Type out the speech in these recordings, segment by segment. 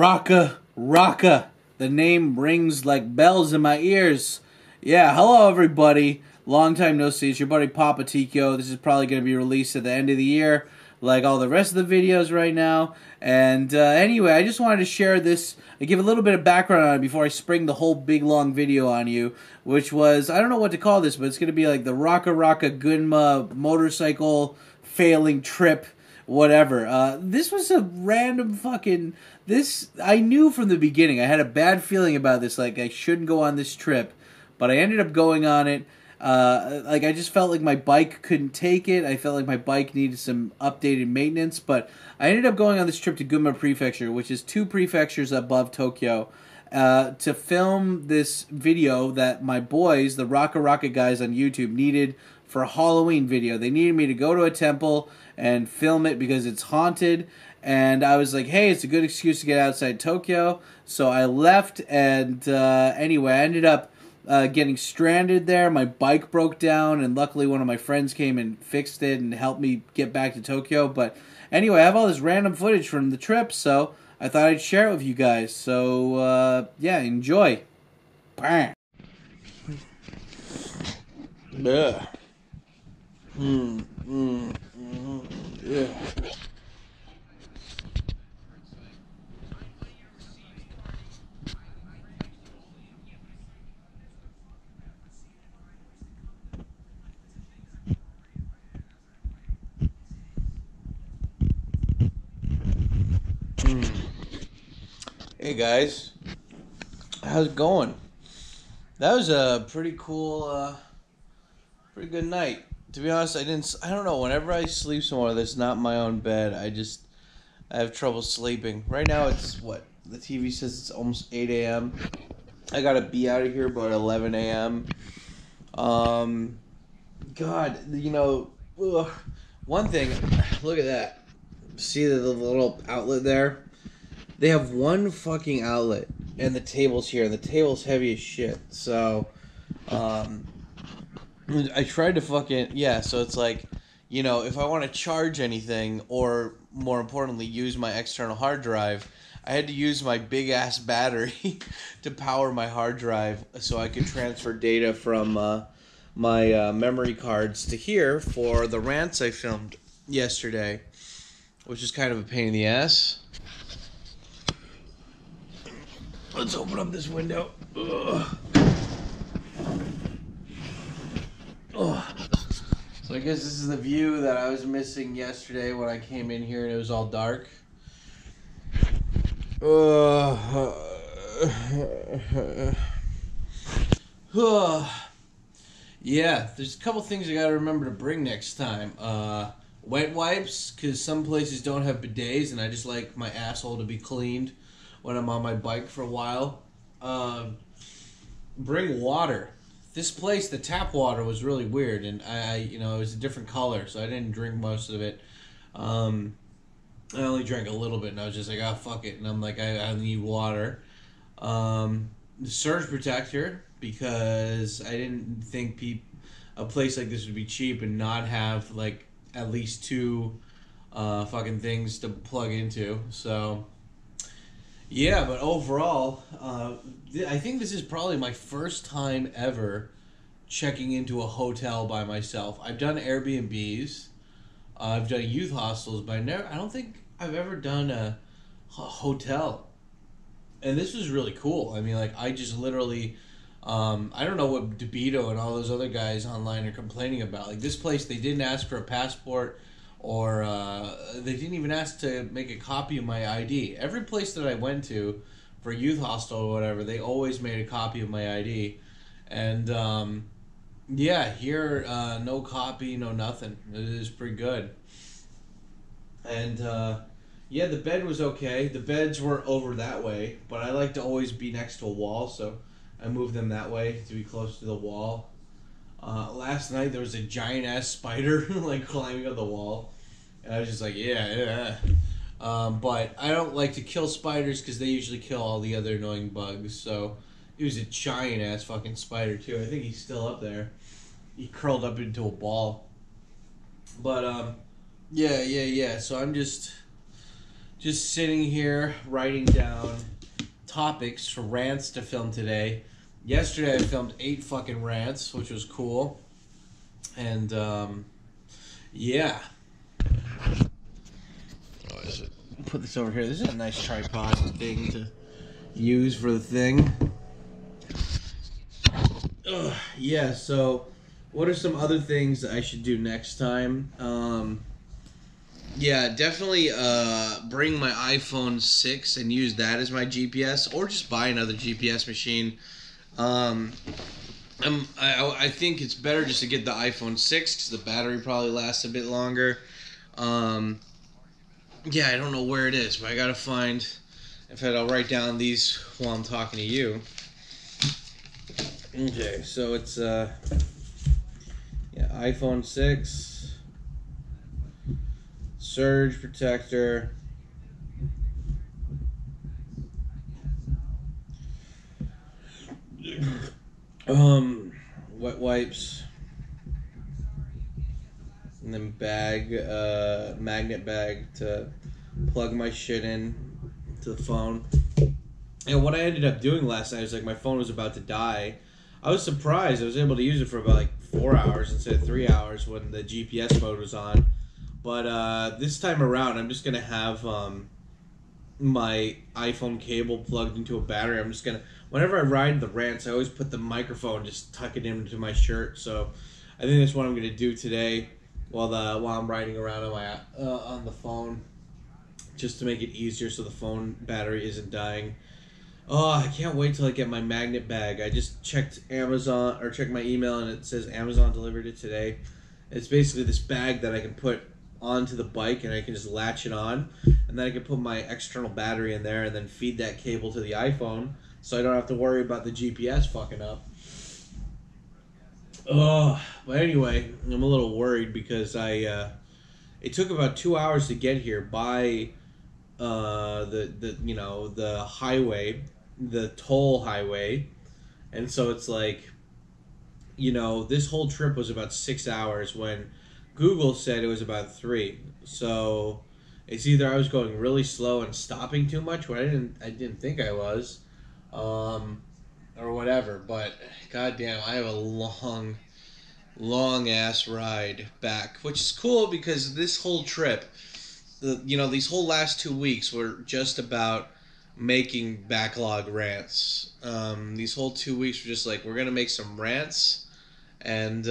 RackaRacka. The name rings like bells in my ears. Yeah, hello everybody. Long time no see. It's your buddy Papa Tikyo. This is probably going to be released at the end of the year, like all the rest of the videos right now. And anyway, I just wanted to share this. I give a little bit of background on it before I spring the whole big long video on you, which was, I don't know what to call this, but it's going to be like the RackaRacka Gunma motorcycle failing trip, whatever. This was a random fucking... This, I knew from the beginning. I had a bad feeling about this, like I shouldn't go on this trip, but I ended up going on it. Like I just felt like my bike couldn't take it. I felt like my bike needed some updated maintenance, but I ended up going on this trip to Gunma Prefecture, which is 2 prefectures above Tokyo, to film this video that my boys, the RackaRacka guys on YouTube, needed for a Halloween video. They needed me to go to a temple and film it because it's haunted. And I was like, hey, it's a good excuse to get outside Tokyo. So I left, and anyway, I ended up getting stranded there. My bike broke down, and luckily one of my friends came and fixed it and helped me get back to Tokyo. But anyway, I have all this random footage from the trip, so I thought I'd share it with you guys. So yeah, enjoy. Bam. Yeah. Yeah. Hey guys, how's it going? That was a pretty cool, pretty good night. To be honest, I don't know, whenever I sleep somewhere that's not my own bed, I have trouble sleeping. Right now it's, what, the TV says it's almost 8 a.m. I gotta be out of here about 11 a.m. God, you know, ugh. One thing, look at that. See the little outlet there? They have one fucking outlet, and the table's here, and the table's heavy as shit. So, I tried to fucking, yeah, so it's like, you know, if I want to charge anything, or more importantly, use my external hard drive, I had to use my big-ass battery to power my hard drive so I could transfer data from my memory cards to here for the rants I filmed yesterday, which is kind of a pain in the ass. Let's open up this window. Ugh. Ugh. So I guess this is the view that I was missing yesterday when I came in here and it was all dark. Yeah, there's a couple things I gotta remember to bring next time. Wet wipes, because some places don't have bidets and I just like my asshole to be cleaned when I'm on my bike for a while. Bring water. This place, the tap water was really weird, and I, you know, it was a different color, so I didn't drink most of it. I only drank a little bit, and I was just like, oh, fuck it, and I'm like, I need water. The surge protector, because I didn't think a place like this would be cheap and not have, like, at least 2 fucking things to plug into, so... Yeah, but overall, I think this is probably my first time ever checking into a hotel by myself. I've done Airbnbs, I've done youth hostels, but I don't think I've ever done a hotel. And this was really cool. I mean, like, I just literally, I don't know what DeBito and all those other guys online are complaining about. Like, this place, they didn't ask for a passport, or they didn't even ask to make a copy of my ID. Every place that I went to for youth hostel or whatever, they always made a copy of my ID. And yeah, here, no copy, no nothing. It is pretty good. And yeah, the bed was okay. The beds were over that way, but I like to always be next to a wall, so I moved them that way to be close to the wall. Last night there was a giant ass spider like climbing up the wall, and I was just like, yeah. But I don't like to kill spiders because they usually kill all the other annoying bugs. So it was a giant ass fucking spider too. I think he's still up there. He curled up into a ball. But yeah. So I'm just just sitting here writing down topics for rants to film today. Yesterday I filmed 8 fucking rants, which was cool. And, yeah. Oh, is it? Put this over here. This is a nice tripod thing to use for the thing. Ugh, yeah, so what are some other things that I should do next time? Yeah, definitely bring my iPhone 6 and use that as my GPS, or just buy another GPS machine. I think it's better just to get the iPhone 6 because the battery probably lasts a bit longer. Yeah, I don't know where it is, but I gotta find. In fact, I'll write down these while I'm talking to you. Okay, so it's yeah, iPhone 6, surge protector, wet wipes, and then bag, magnet bag to plug my shit in to the phone. And what I ended up doing last night was, like, my phone was about to die. I was surprised. I was able to use it for about, like, 4 hours instead of 3 hours when the GPS mode was on. But this time around, I'm just going to have my iPhone cable plugged into a battery. I'm just going to, whenever I ride the rants, I always put the microphone, just tuck it into my shirt. So I think that's what I'm going to do today while I'm riding around on my on the phone, just to make it easier so the phone battery isn't dying. Oh, I can't wait till I get my magnet bag. I just checked Amazon, or checked my email, and it says Amazon delivered it today. It's basically this bag that I can put onto the bike, and I can just latch it on, and then I can put my external battery in there and then feed that cable to the iPhone so I don't have to worry about the GPS fucking up. Oh, but anyway, I'm a little worried because I it took about 2 hours to get here by the highway, the toll highway, and so it's like, you know, this whole trip was about 6 hours when Google said it was about 3. So it's either I was going really slow and stopping too much, where I didn't think I was, or whatever. But goddamn, I have a long ass ride back, which is cool because this whole trip, you know, these whole last 2 weeks were just about making backlog rants. These whole 2 weeks were just like, we're gonna make some rants, and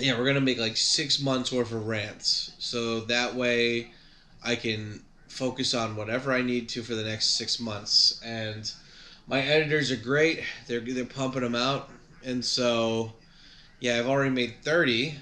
yeah, we're gonna make like 6 months worth of rants, so that way I can focus on whatever I need to for the next 6 months. And my editors are great; they're pumping them out. And so, yeah, I've already made 30.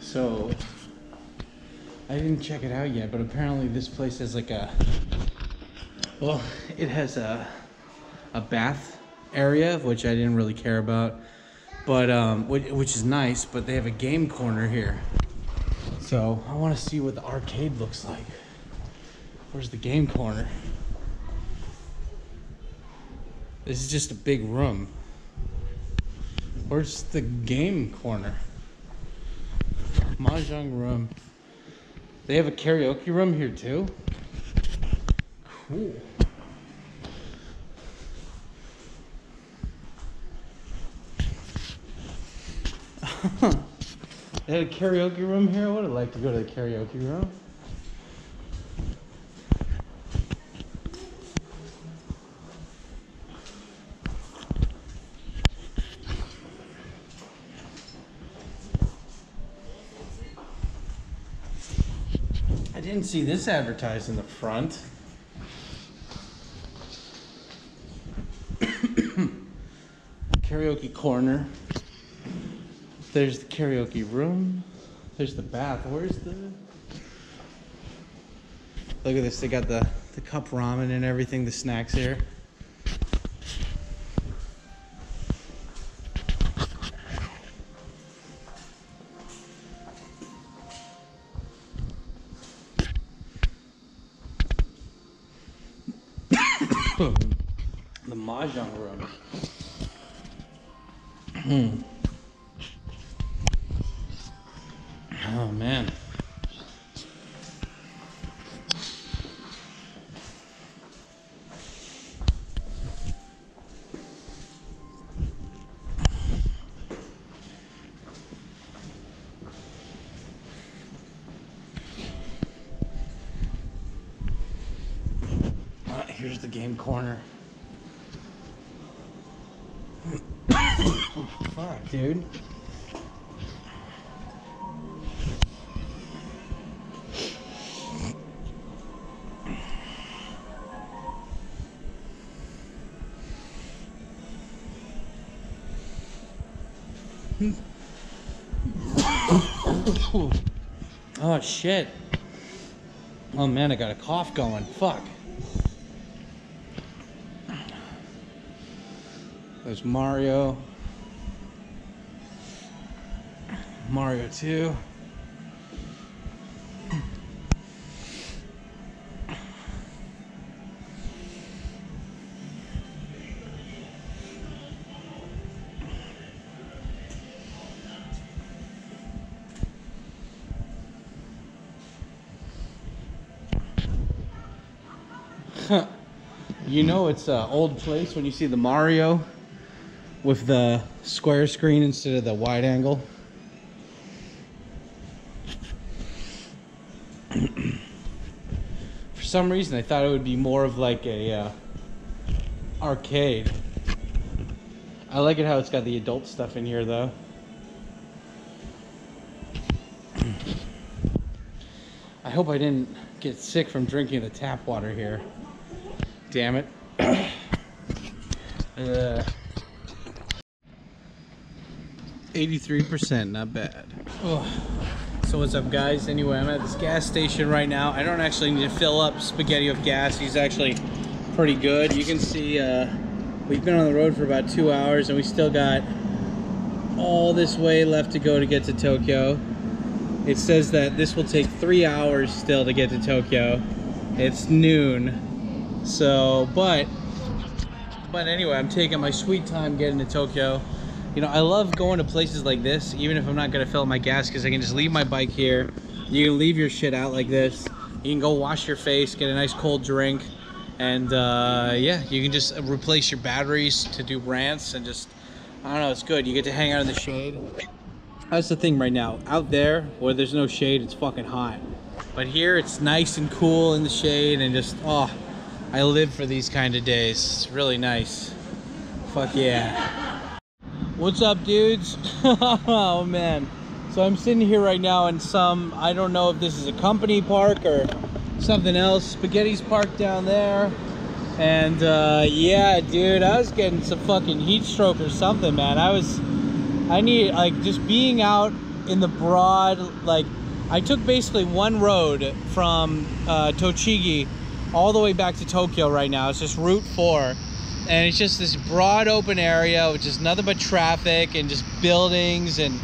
So, I didn't check it out yet, but apparently this place has like a, well, it has a bath area, which I didn't really care about, but, which is nice, but they have a game corner here. So, I want to see what the arcade looks like. Where's the game corner? This is just a big room. Where's the game corner? Mahjong room. They have a karaoke room here too. Cool. They had a karaoke room here. I would have liked to go to the karaoke room. Didn't see this advertised in the front. Karaoke corner. There's the karaoke room. There's the bath. Where's the... Look at this. They got the cup ramen and everything, the snacks here. The mahjong room. Oh man. Here's the game corner. Fuck, dude. Oh shit. Oh man, I got a cough going. Fuck. There's Mario. Mario 2. You know it's an old place when you see the Mario with the square screen instead of the wide angle. For some reason I thought it would be more of like a arcade. I like it how it's got the adult stuff in here though. I hope I didn't get sick from drinking the tap water here. Damn it. Uh, 83%, not bad. Oh. So what's up guys? Anyway, I'm at this gas station right now. I don't actually need to fill up Spaghetti with gas. He's actually pretty good. You can see we've been on the road for about 2 hours and we still got all this way left to go to get to Tokyo. It says that this will take 3 hours still to get to Tokyo. It's noon. So, but anyway, I'm taking my sweet time getting to Tokyo. You know, I love going to places like this, even if I'm not going to fill up my gas, because I can just leave my bike here. You can leave your shit out like this. You can go wash your face, get a nice cold drink, and yeah, you can just replace your batteries to do rants and just, I don't know, it's good. You get to hang out in the shade. That's the thing right now. Out there, where there's no shade, it's fucking hot. But here, it's nice and cool in the shade and just, oh. I live for these kind of days. It's really nice. Fuck yeah. What's up, dudes? Oh, man. So I'm sitting here right now in some, I don't know if this is a company park or something else. Spaghetti's parked down there. And, yeah, dude, I was getting some fucking heat stroke or something, man. I need, like, just being out in the broad, like, I took basically one road from Tochigi all the way back to Tokyo right now. It's just Route 4. And it's just this broad open area, which is nothing but traffic and just buildings. And,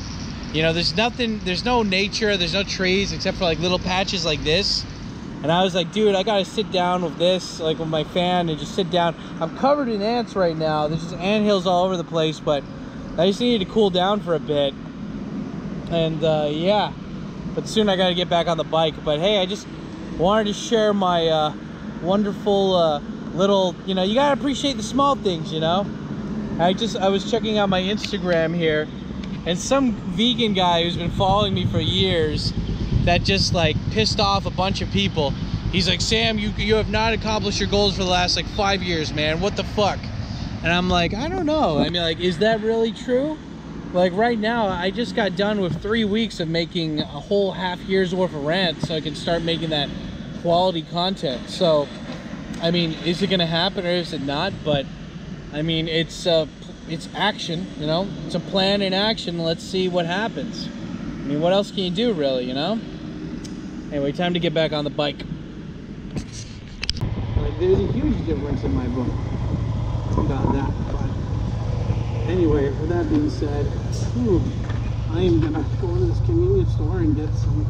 you know, there's nothing, there's no nature, there's no trees except for like little patches like this. And I was like, dude, I gotta sit down with this, like with my fan and just sit down. I'm covered in ants right now. There's just anthills all over the place, but I just needed to cool down for a bit. And yeah, but soon I gotta get back on the bike. But hey, I just wanted to share my, wonderful little, you know, you gotta appreciate the small things, you know. I was checking out my Instagram here, and some vegan guy who's been following me for years that just like pissed off a bunch of people. He's like, Sam, you have not accomplished your goals for the last like 5 years, man, what the fuck. And I'm like, I don't know, I mean, like, is that really true? Like right now I just got done with 3 weeks of making a whole half year's worth of rant so I can start making that quality content. So I mean, is it gonna happen or is it not? But I mean, it's action, you know, it's a plan in action. Let's see what happens. I mean, what else can you do, really, you know? Anyway, time to get back on the bike. Like, there's a huge difference in my book about that. But anyway, with that being said, I am gonna go to this convenience store and get some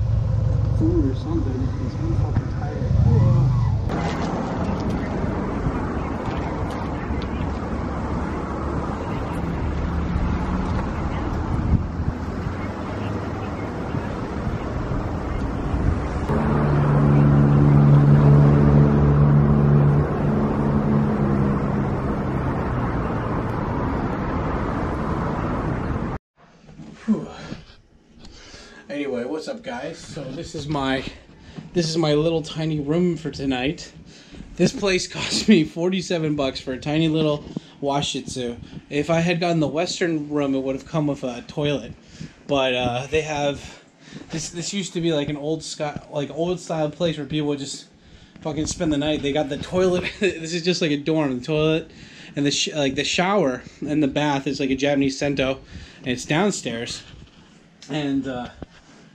food or something because I'm fucking tired. Anyway, what's up, guys? So this is my little tiny room for tonight. This place cost me 47 bucks for a tiny little washitsu. If I had gotten the Western room, it would have come with a toilet. But they have this used to be like an old style place where people would just fucking spend the night. They got the toilet. This is just like a dorm. The toilet and the shower and the bath is like a Japanese sento, and it's downstairs. And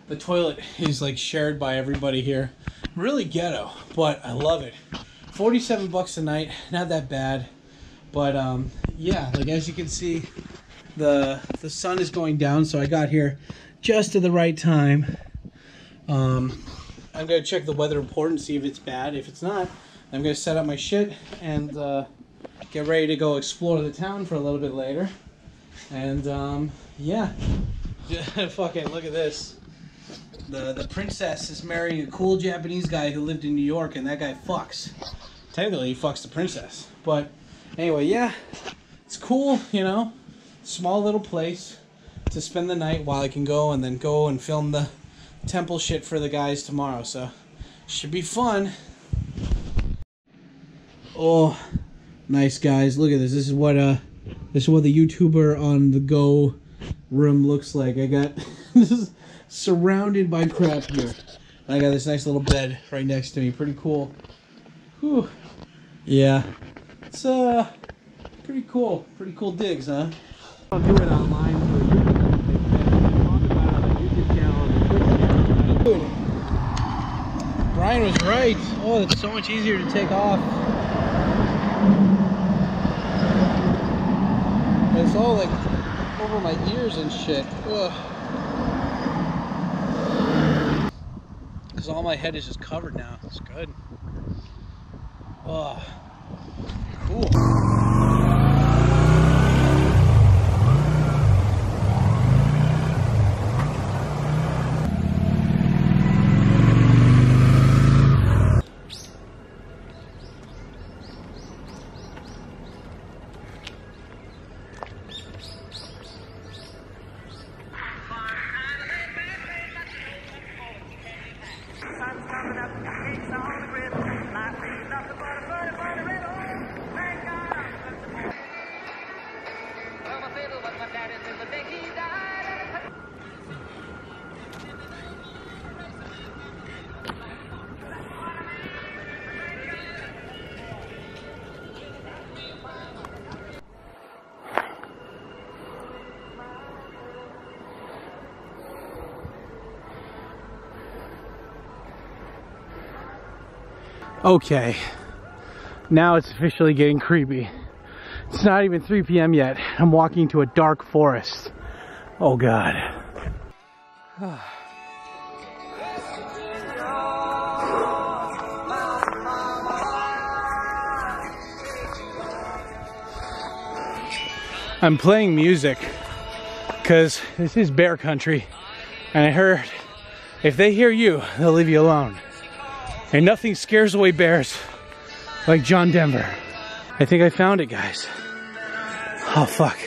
the toilet is like shared by everybody here. Really ghetto, but I love it. 47 bucks a night, not that bad. But yeah, like as you can see, the sun is going down, so I got here just at the right time. I'm gonna check the weather report and see if it's bad. If it's not, I'm gonna set up my shit and get ready to go explore the town for a little bit later. And yeah, fuck it, look at this. The princess is marrying a cool Japanese guy who lived in New York, and that guy fucks. Technically, he fucks the princess. But anyway, yeah, it's cool, you know. Small little place to spend the night while I can go and then go and film the temple shit for the guys tomorrow. So, should be fun. Oh, nice, guys. Look at this. This is what the YouTuber on the go room looks like. I got this is surrounded by crap here. And I got this nice little bed right next to me. Pretty cool. Whew. Yeah. It's pretty cool. Pretty cool digs, huh? I'll do it online for you. Talk about it on the YouTube channel and the Twitch channel. Dude, Brian was right. Oh, it's so much easier to take off. But it's all like over my ears and shit. Ugh. All my head is just covered now. It's good. Oh, cool. Okay, now it's officially getting creepy. It's not even 3 p.m. yet. I'm walking to a dark forest. Oh God. I'm playing music because this is bear country, and I heard if they hear you, they'll leave you alone. And nothing scares away bears like John Denver. I think I found it, guys. Oh, fuck.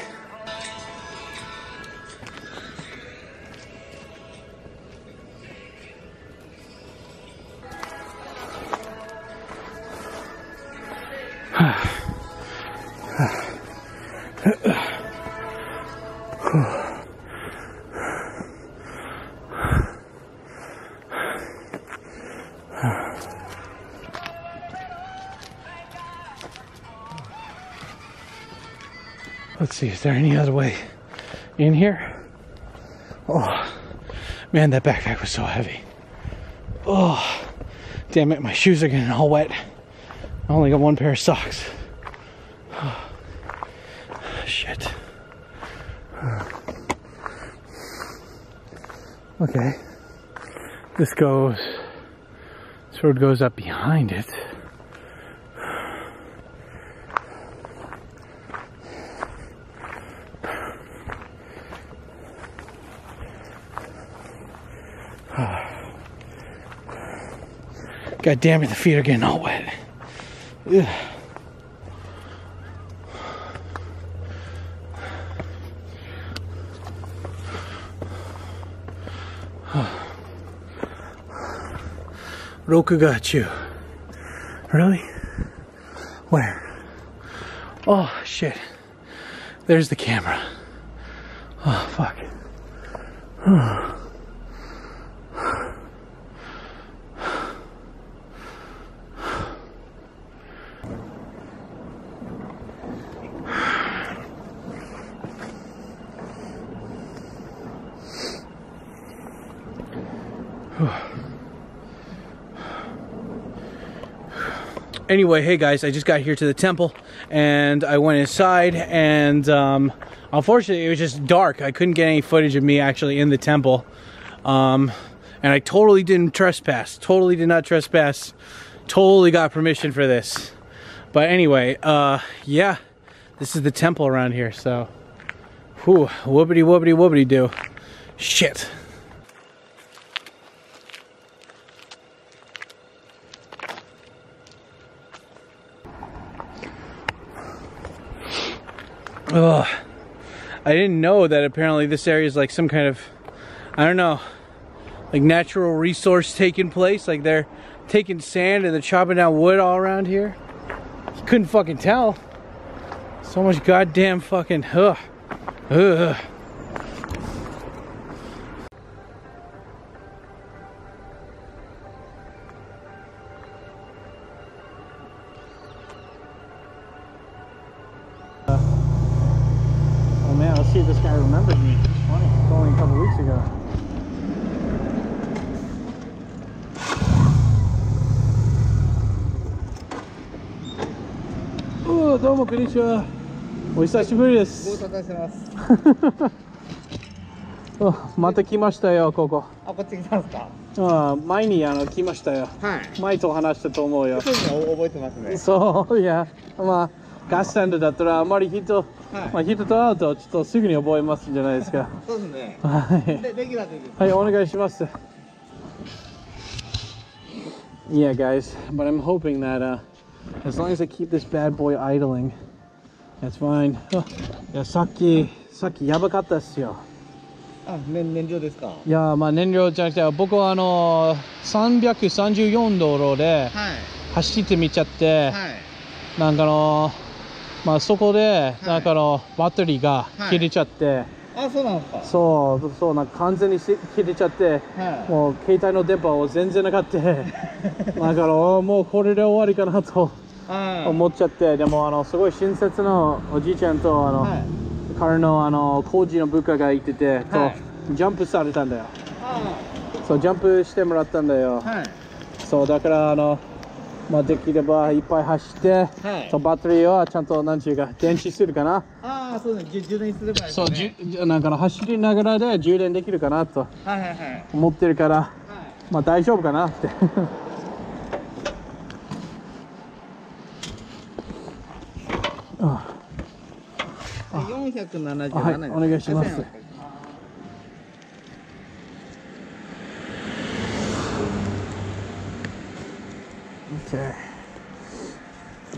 Let's see, is there any other way in here? Oh, Man, that backpack was so heavy. Oh, damn it, my shoes are getting all wet. I only got one pair of socks. Oh, shit. Okay. This road goes up behind it. God damn it, the feet are getting all wet. Ugh. Rokugachu. Really? Where? Oh, shit. There's the camera. Oh, fuck. Oh. Anyway, hey guys, I just got here to the temple and I went inside and unfortunately it was just dark. I couldn't get any footage of me actually in the temple. And I totally didn't trespass, totally did not trespass, totally got permission for this. But anyway, yeah, this is the temple around here, so. Whew, whoopity whoopity whoopity do. Shit. Ugh. I didn't know that apparently this area is like some kind of, I don't know, like natural resource taking place. Like they're taking sand and they're chopping down wood all around here. You couldn't fucking tell. So much goddamn fucking, ugh. Ugh. See if this guy remembers me. It's funny. It's only a couple weeks ago. Oh, domo, konnichiwa. O hisashiburi desu. Oh, mata kimashita yo, koko. Ah, kochi kita desu ka? Ah, mai ni kimashita yo. Hai. Mai to hanashita to omou yo. So, yeah. Ma, gashtanda dattara amari hito まあ、人と会うとちょっとすぐに覚えますんじゃないですか。そうですね。はい。できたらできる。はい、お願いします。Yeah, guys, but I'm hoping that as long as I keep this bad boy idling, that's fine. いや、さっきやばかったっすよ。あ、燃料ですか。いや、まあ燃料じゃなくて、僕は334道路で走ってみちゃって、なんかまあそこでなんかバッテリーが切れちゃって、あ、そうなんですか。そうなんか完全に切れちゃって、もう携帯の電波を全然なかった。なんかもうこれで終わりかなと思っちゃって、でもすごい親切なおじいちゃんと彼の工事の部下がいてて、ジャンプされたんだよ。そうジャンプしてもらったんだよ。そうだからまあできればいっぱい走って、はい、バッテリーはちゃんと何ていうか電池するかな。ああ、そうですね。充電すればいいですね。そう、なんか走りながらで充電できるかなと思ってるから、はい、まあ大丈夫かなって。ああ、477円。お願いします。 Okay.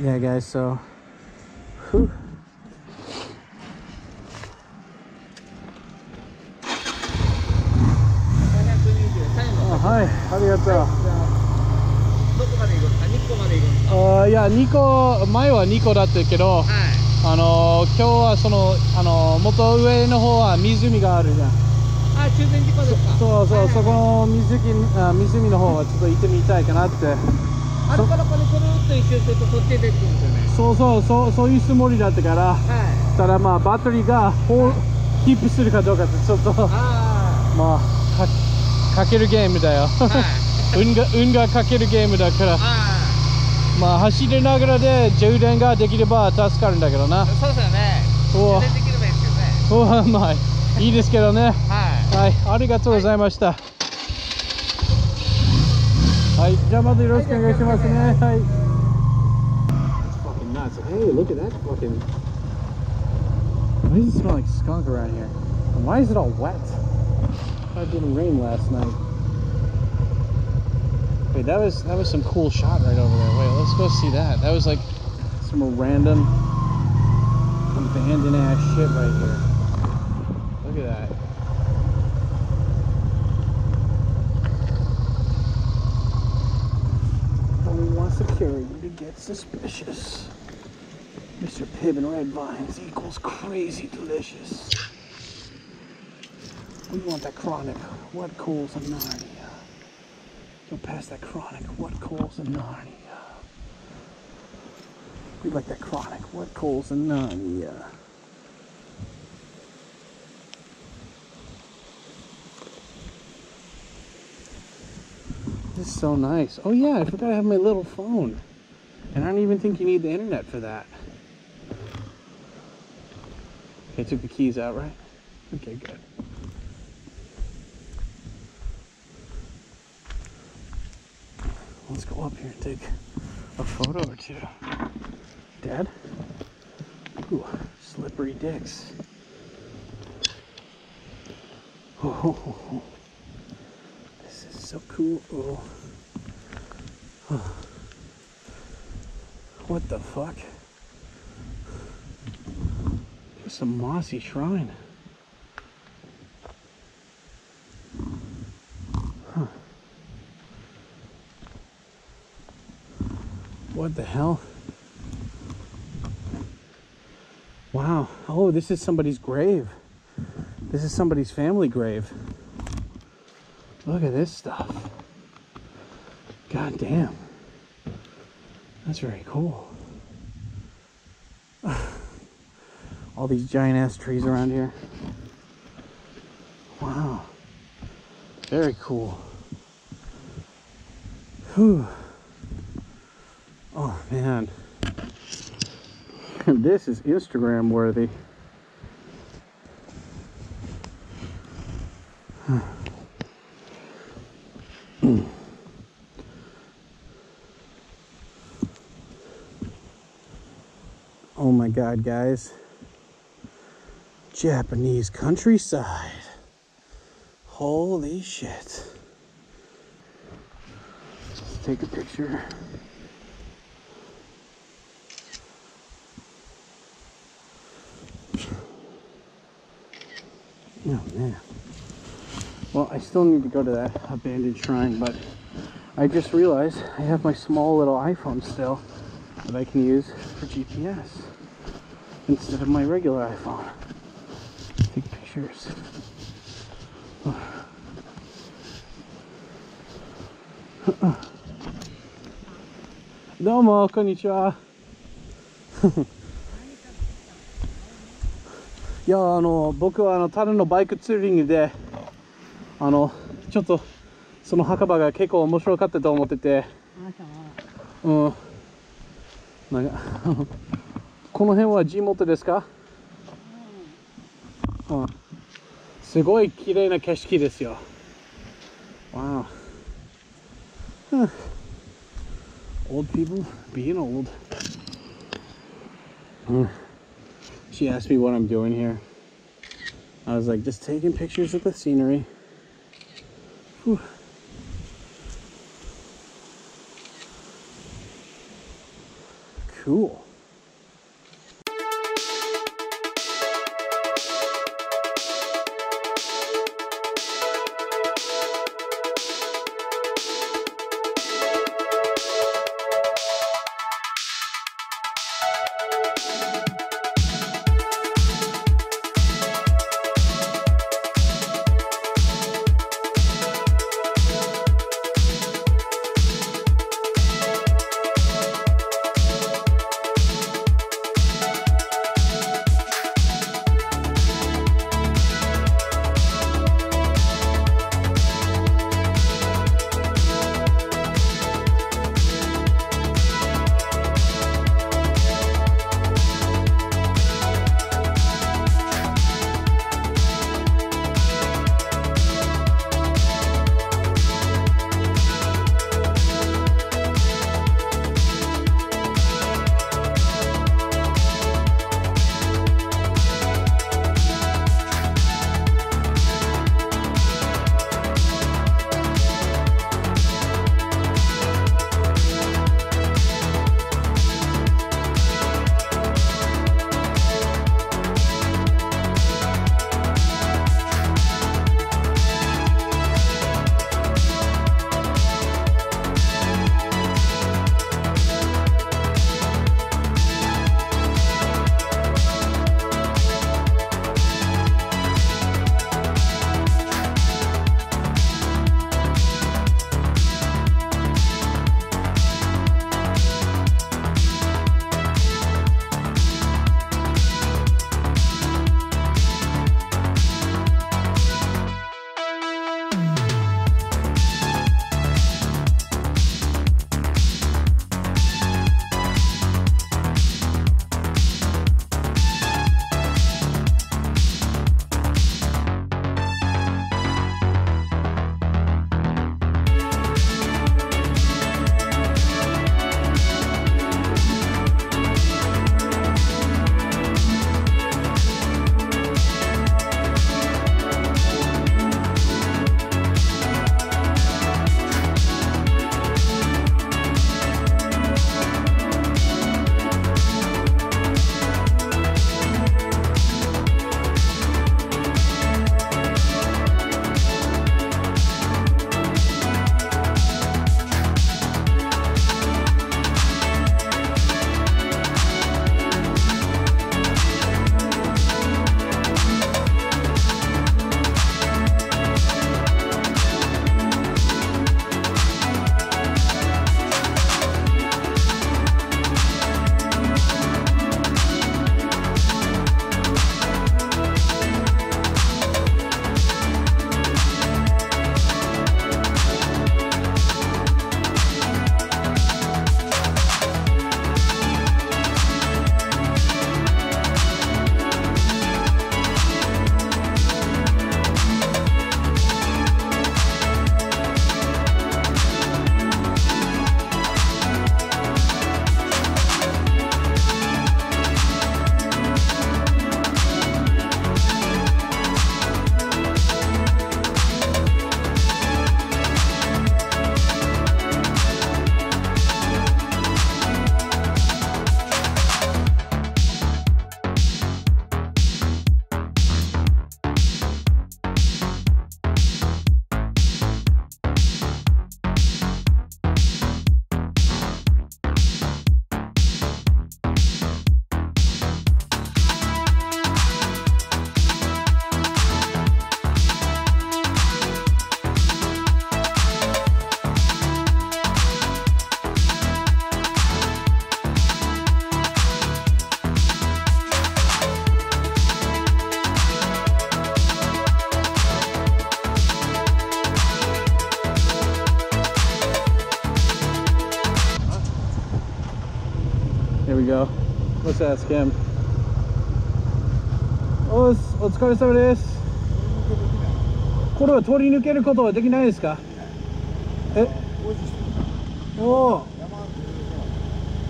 Yeah, guys, so. Whew. Oh, hi. Arigatou. Yeah, Nikko. 前はNikkoだったけど、今日はその、元上の方は湖があるじゃん。あ、中禅寺湖ですか。そうそう、そこの湖の方はちょっと行ってみたいかなって。 あれからこれっと一周するとそっちで出てくるんですよね。そういうつもりだったから、ただまあバッテリーがキープするかどうかってちょっとまあかけるゲームだよ。運がかけるゲームだから、まあ走りながらで充電ができれば助かるんだけどな。そうですよね。充電できればいいですけどね。おお、まあいいですけどね。はい、ありがとうございました。はい、じゃあまずよろしくお願いしますね。はい。 Hey, look at that fucking... Why does it smell like skunk around here? And why is it all wet? It didn't rain last night. Wait, that was some cool shot right over there. Wait, let's go see that. That was like some random abandoned ass shit right here. Look at that. Only one security to get suspicious. Mr. Pibb and Red Vines equals crazy delicious. We want that chronic. What calls a Narnia? Don't pass that chronic. What calls a Narnia? We like that chronic. What calls a Narnia? This is so nice. Oh yeah, I forgot I have my little phone. And I don't even think you need the internet for that. Okay, I took the keys out, right? Okay, good. Let's go up here and take a photo or two. Dad? Ooh, slippery dicks. Oh, this is so cool. Oh. Huh. What the fuck? A mossy shrine. Huh. What the hell? Wow. Oh, this is somebody's grave. This is somebody's family grave. Look at this stuff. God damn. That's very cool. All these giant ass trees around here. Wow. Very cool. Whew. Oh man. This is Instagram worthy. Huh. Oh my God, guys. Japanese countryside. Holy shit. Let's take a picture. Oh man. Well, I still need to go to that abandoned shrine, but I just realized I have my small little iPhone still that I can use for GPS instead of my regular iPhone. Take pictures. Oh. Domo, konnichiwa. いや、僕は樽のバイクツーリングで、ちょっとその墓場が結構面白かったと思ってて、うん、なんかこの辺は地元ですか？ すごい綺麗な景色ですよ。Wow. Old people being old. She asked me what I'm doing here. I was like, just taking pictures of the scenery. Whew. Cool. we go. Let's ask him. Oh, it's going to be this. これは通り抜けることはできないですか？え？おお。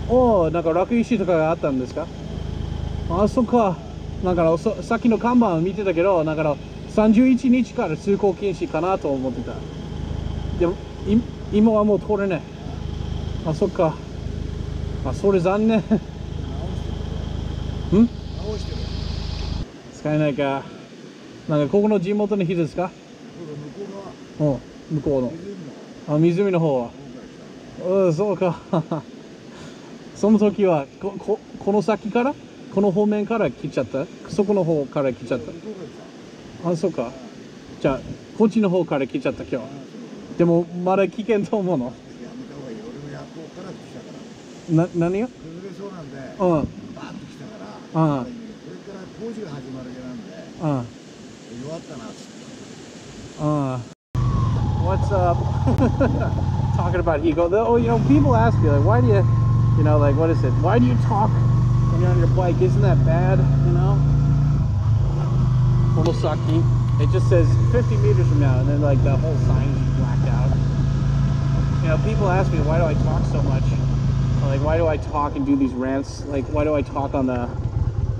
おお、なんか落石とかがあったんですか？あ、そっか。なんかさっきの看板を見てたけど、なんか31日から通行禁止かなと思ってた。でも今はもう通れない。あ、そっか。あ、それ残念。うん？使えないか。なんかここの地元の日ですか？向こうの。あ、湖の方は。うん、そうか。その時はこの先から、この方面から来ちゃった。そこの方から来ちゃった。あ、そうか。じゃあ、こっちの方から来ちゃった、今日。でも、まだ危険と思うの。何が？崩れそうなんで。うん。バッと来たから。うん。それから工事が始まる家なんで。うん。What's up? Talking about ego. Oh, you know, people ask me, like, why do you, you know, like, what is it? Why do you talk when you're on your bike? Isn't that bad, you know? Kurosaki. It just says 50 meters from now, and then, like, the whole sign is blacked out. You know, people ask me, why do I talk so much? Like, why do I talk and do these rants? Like, why do I talk on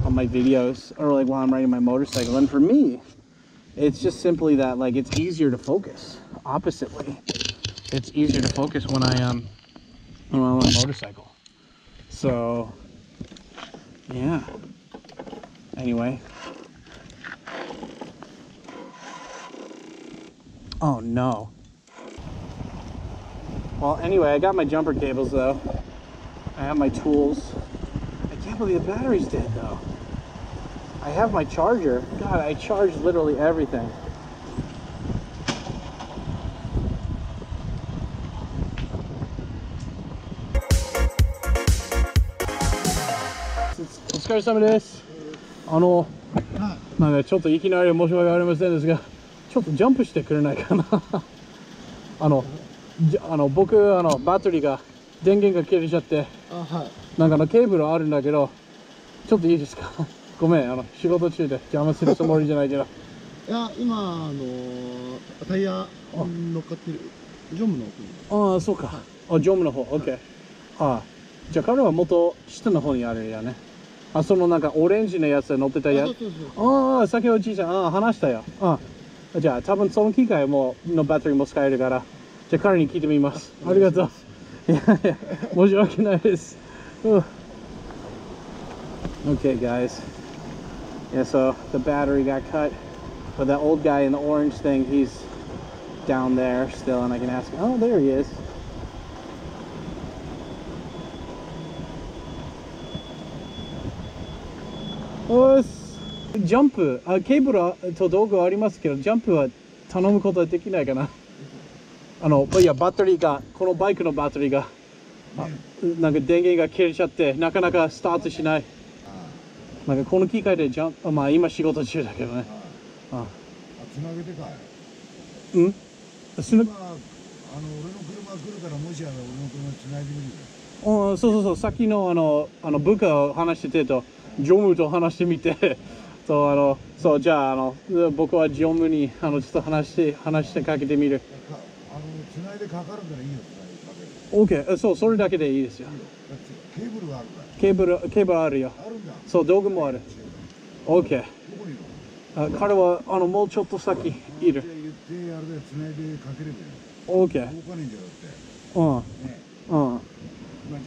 my videos, or, like, while I'm riding my motorcycle? And for me, it's just simply that, like, it's easier to focus. Oppositely, it's easier to focus when I'm on a motorcycle. So, yeah. Anyway. Oh no. Well, anyway, I got my jumper cables though. I have my tools. I can't believe the battery's dead though. I have my charger. God, I charge literally everything.お疲れ様です。なんかちょっといきなり申し訳ありませんですが、ちょっとジャンプしてくれないかな。僕バッテリーが電源が切れちゃって、なんかケーブルあるんだけど、ちょっといいですか？ごめん、仕事中で邪魔するつもりじゃないけど。いや、今、タイヤ乗っかってる。ジョムの方。ああ、そうか。あ、ジョムの方、OK。ああ、じゃあ彼は元、下の方にあるやね。あ、そのなんかオレンジのやつ乗ってたやつ。ああ、先ほどじいちゃん、ああ、話したよ。ああ、じゃあ多分その機械も、のバッテリーも使えるから、じゃあ彼に聞いてみます。ありがとう。いやいや、申し訳ないです。OK, guys.Yeah, so the battery got cut, but that old guy in the orange thing, he's down there still, and I can ask him. Oh, there he is. Oh, jump. Cable to dogu arimasu kedo, jump wa tanomu koto wa dekinai kana? But yeah, battery ga, kono bike no battery ga, nanka dengen ga kirechatte, nakanaka start shinai.なんかこの機械でジャンプ、まあ今仕事中だけどね。あ、つなげてかい。うん？今俺の車来るからもし俺の車つないでみるよ。うん、そうそうそう。さっきの部下を話しててとジョムと話してみて、とそうじゃあ僕はジョムにちょっと話してかけてみる。つないでかかるからいいよ。OK、そうそれだけでいいですよ。ケーブルがあるから。ケーブルあるよ。そう道具もある。オッケー。彼はもうちょっと先いる。オッケー。うんうん。ちょっと待っ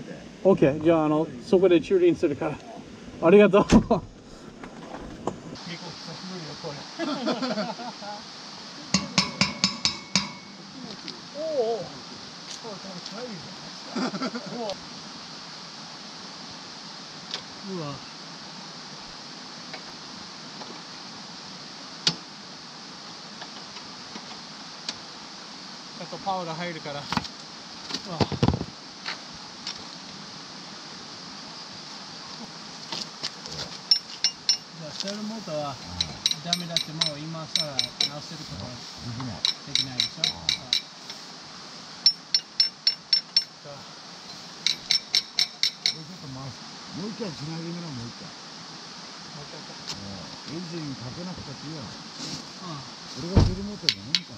てて。オッケー。じゃあそこで駐輪するから。ありがとう。結構久しぶりよこれ。おお。うわ。ちょっとパワーが入るから。うわ。じゃあセルモーターはダメだってもう今更直せることはできないでしょ。ちょっと回つなぎならもう一回。エンジンかけなくたっていいや。俺がフルモーターじゃないかな。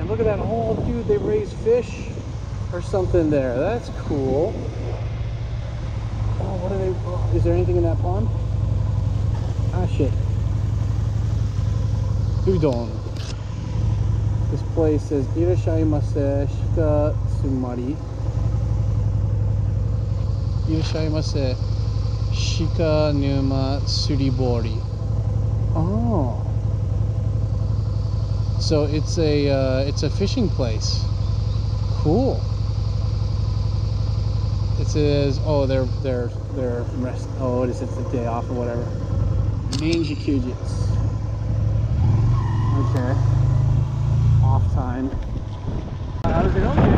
And look at that hole, dude. They raise fish or something there. That's cool. Oh, what are they? Is there anything in that pond? Ah, shit. Udon. This place says irashaimase shikatsumari. Irashaimase shikanuma suribori. Oh. So it's a fishing place. Cool. It says, oh, they're rest. Oh, it is, it's a day off or whatever. Manjikujits. Okay. Off time. How does it go? Yeah.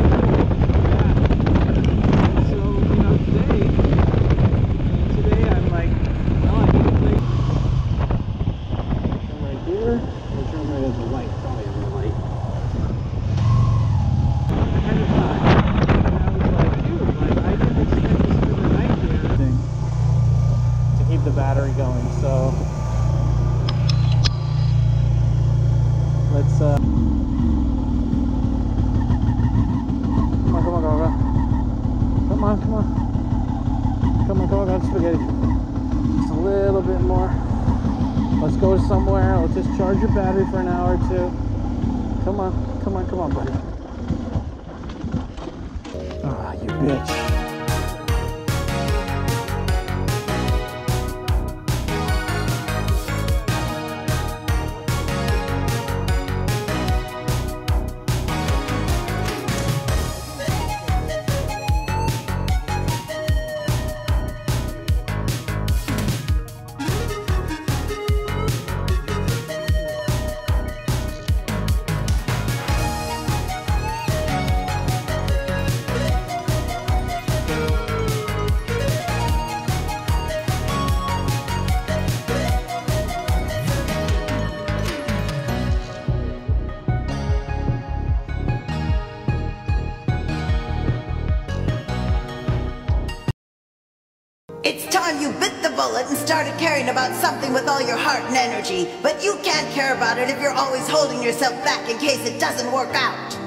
So, you know, today I'm like, well, I can play. Turn right here, and turn right at the light. Probably at the light. I kind of thought, and I was like, dude, I didn't expect to spend the night here. To keep the battery going, so. Let's come on, come on, Gaga. Come on, come on. Come on, Gaga, spaghetti. Just a little bit more. Let's go somewhere. Let's just charge your battery for an hour or two. Come on, come on, come on, buddy. Ah, you bitch. And started caring about something with all your heart and energy, but you can't care about it if you're always holding yourself back in case it doesn't work out.